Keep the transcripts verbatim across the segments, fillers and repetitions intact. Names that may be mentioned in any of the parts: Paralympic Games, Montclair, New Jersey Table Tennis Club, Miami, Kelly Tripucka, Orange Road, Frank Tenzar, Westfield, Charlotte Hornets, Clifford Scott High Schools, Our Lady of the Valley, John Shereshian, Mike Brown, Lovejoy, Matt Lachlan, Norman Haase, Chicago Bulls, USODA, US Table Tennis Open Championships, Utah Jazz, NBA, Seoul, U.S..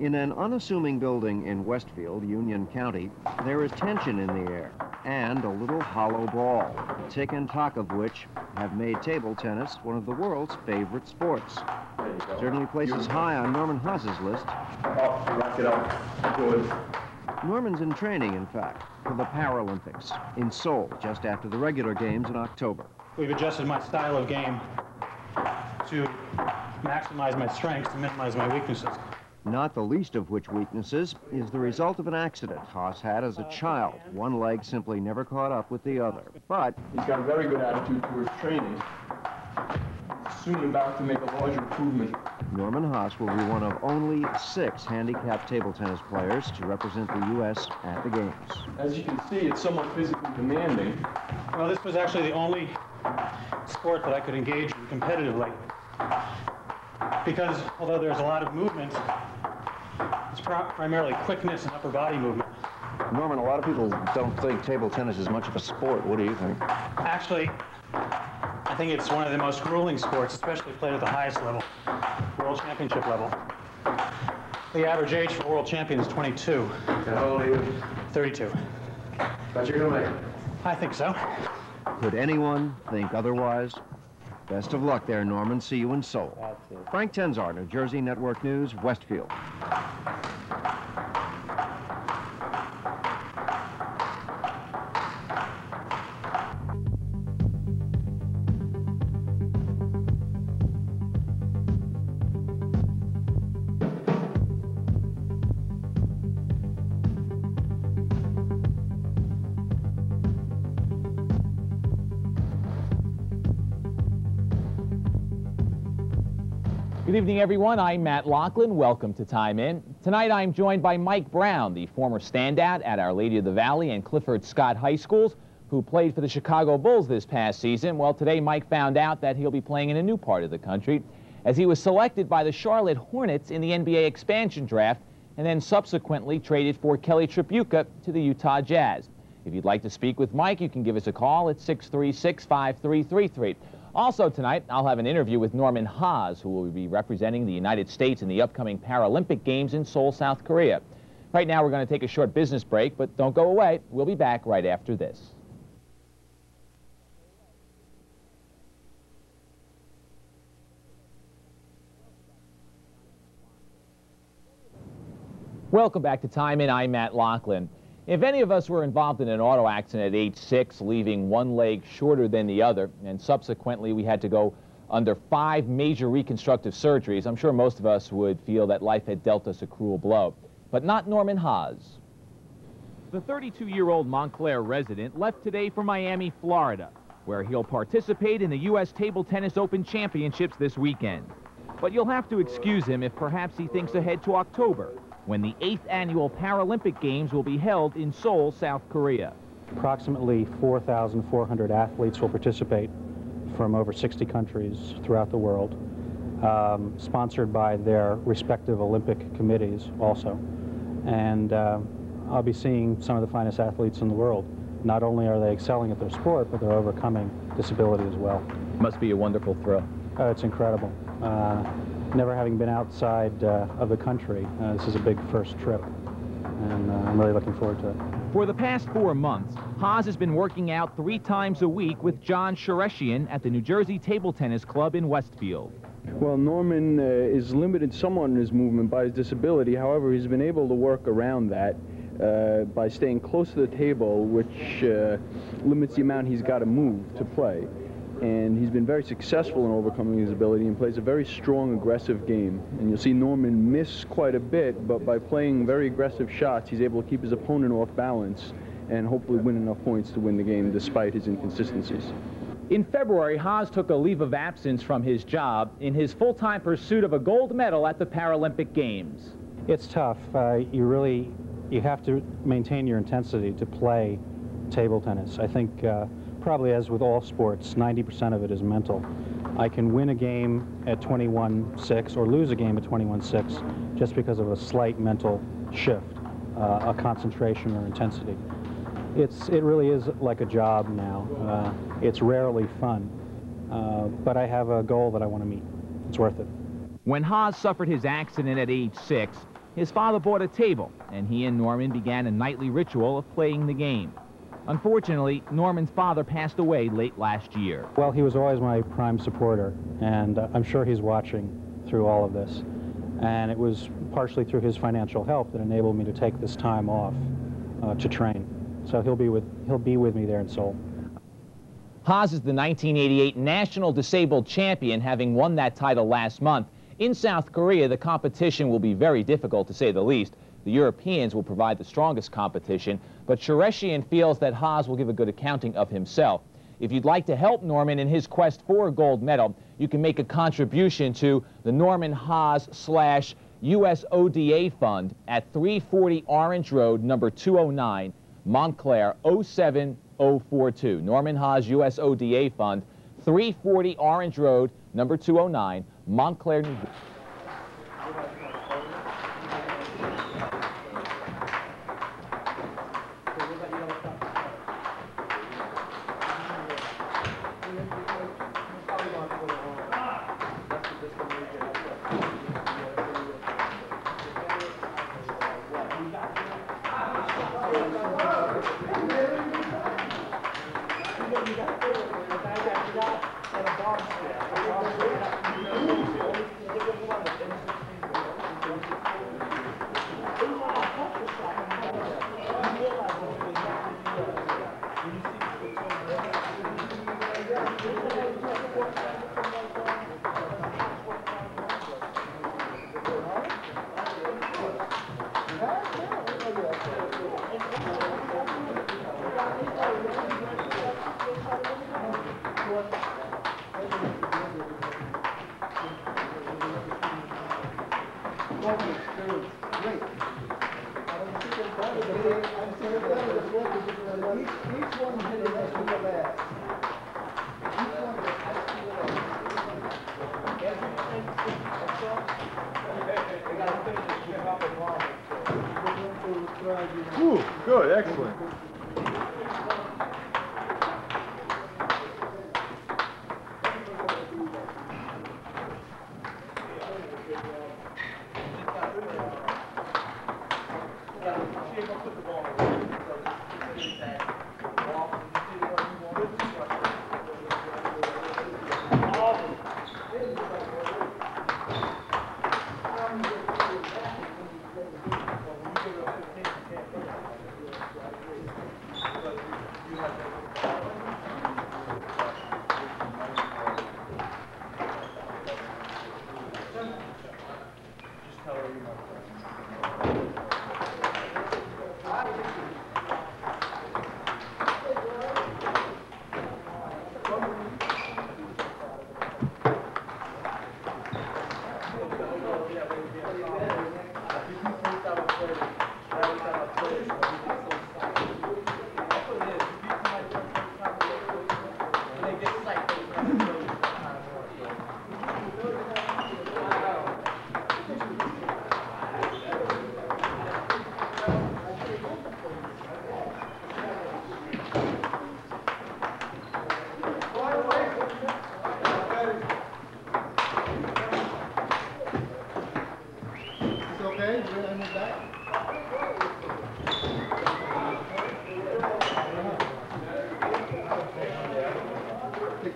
In an unassuming building in Westfield, Union County, there is tension in the air and a little hollow ball, the tick and tock of which have made table tennis one of the world's favorite sports. Certainly places high on Norman Haase's list. Up, rock it up. Good. Norman's in training, in fact, for the Paralympics in Seoul just after the regular games in October. We've adjusted my style of game to maximize my strengths and minimize my weaknesses. Not the least of which weaknesses is the result of an accident Haase had as a child. One leg simply never caught up with the other, but... He's got a very good attitude towards training. Soon about to make a large improvement. Norman Haase will be one of only six handicapped table tennis players to represent the U S at the games. As you can see, it's somewhat physically demanding. Well, this was actually the only sport that I could engage in competitively, because although there's a lot of movement, it's primarily quickness and upper body movement. Norman, a lot of people don't think table tennis is much of a sport. What do you think? Actually, I think it's one of the most grueling sports, especially played at the highest level, world championship level. The average age for world champion is twenty-two. How old are you? thirty-two. But you're going to make it. I think so. Could anyone think otherwise? Best of luck there, Norman. See you in Seoul. Frank Tenzar, New Jersey Network News, Westfield. Good evening, everyone. I'm Matt Lachlan. Welcome to Time In. Tonight, I'm joined by Mike Brown, the former standout at Our Lady of the Valley and Clifford Scott High Schools, who played for the Chicago Bulls this past season. Well, today, Mike found out that he'll be playing in a new part of the country, as he was selected by the Charlotte Hornets in the N B A expansion draft, and then subsequently traded for Kelly Tripucka to the Utah Jazz. If you'd like to speak with Mike, you can give us a call at six three six, five three three three. Also tonight, I'll have an interview with Norman Haase, who will be representing the United States in the upcoming Paralympic Games in Seoul, South Korea. Right now, we're going to take a short business break, but don't go away. We'll be back right after this. Welcome back to Time In. I'm Matt Lachlan. If any of us were involved in an auto accident at age six, leaving one leg shorter than the other, and subsequently we had to go under five major reconstructive surgeries, I'm sure most of us would feel that life had dealt us a cruel blow. But not Norman Haase. The thirty-two-year-old Montclair resident left today for Miami, Florida, where he'll participate in the U S Table Tennis Open Championships this weekend. But you'll have to excuse him if perhaps he thinks ahead to October, when the eighth annual Paralympic Games will be held in Seoul, South Korea. Approximately four thousand four hundred athletes will participate from over sixty countries throughout the world, um, sponsored by their respective Olympic committees also. And uh, I'll be seeing some of the finest athletes in the world. Not only are they excelling at their sport, but they're overcoming disability as well. Must be a wonderful thrill. Uh, it's incredible. Uh, Never having been outside uh, of the country, uh, this is a big first trip, and uh, I'm really looking forward to it. For the past four months, Haase has been working out three times a week with John Shereshian at the New Jersey Table Tennis Club in Westfield. Well, Norman uh, is limited somewhat in his movement by his disability. However, he's been able to work around that uh, by staying close to the table, which uh, limits the amount he's got to move to play. And he's been very successful in overcoming his ability and plays a very strong, aggressive game. And you'll see Norman miss quite a bit, but by playing very aggressive shots, he's able to keep his opponent off balance and hopefully win enough points to win the game despite his inconsistencies. In February, Haase took a leave of absence from his job in his full-time pursuit of a gold medal at the Paralympic Games. It's tough. Uh, you really, you have to maintain your intensity to play table tennis. I think uh, probably as with all sports, ninety percent of it is mental. I can win a game at twenty-one six or lose a game at twenty-one six just because of a slight mental shift, uh, a concentration or intensity. It's, it really is like a job now. Uh, it's rarely fun, uh, but I have a goal that I want to meet. It's worth it. When Haase suffered his accident at age six, His father bought a table, and he and Norman began a nightly ritual of playing the game. Unfortunately, Norman's father passed away late last year. Well, he was always my prime supporter, and uh, I'm sure he's watching through all of this. And it was partially through his financial help that enabled me to take this time off uh, to train. So he'll be with, he'll be with me there in Seoul. Haase is the nineteen eighty-eight National Disabled Champion, having won that title last month. In South Korea, the competition will be very difficult, to say the least. The Europeans will provide the strongest competition, but Shereshian feels that Haase will give a good accounting of himself. If you'd like to help Norman in his quest for a gold medal, you can make a contribution to the Norman Haase slash U S O D A Fund at three forty Orange Road, number two oh nine, Montclair oh seven oh four two. Norman Haase U S O D A Fund, three forty Orange Road, number two oh nine, Montclair, New Jersey. Ooh, good, excellent.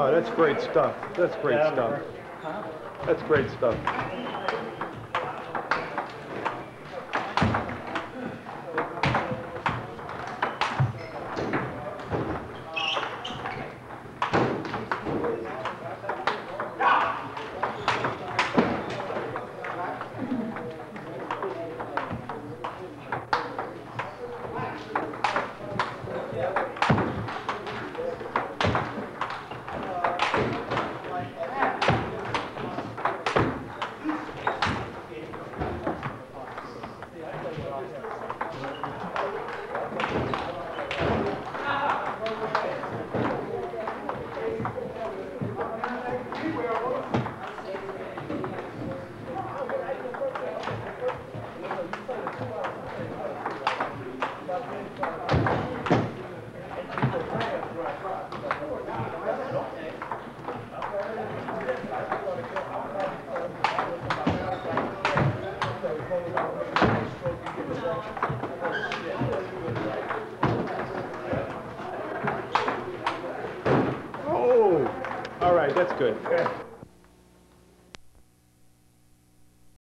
Oh, that's great stuff. That's great yeah, stuff. Huh? That's great stuff. All right, that's good. Yeah.